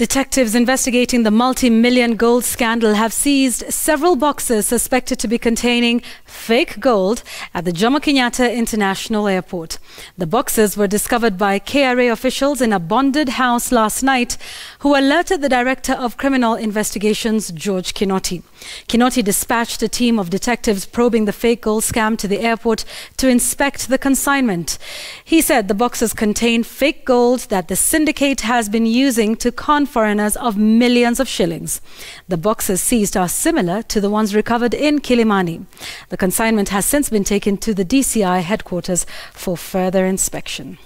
Detectives investigating the multi-million gold scandal have seized several boxes suspected to be containing fake gold at the Jomo Kenyatta International Airport. The boxes were discovered by KRA officials in a bonded house last night, who alerted the Director of Criminal Investigations, George Kinotti. Kinotti dispatched a team of detectives probing the fake gold scam to the airport to inspect the consignment. He said the boxes contain fake gold that the syndicate has been using to con foreigners of millions of shillings. The boxes seized are similar to the ones recovered in Kilimani. The consignment has since been taken to the DCI headquarters for further inspection.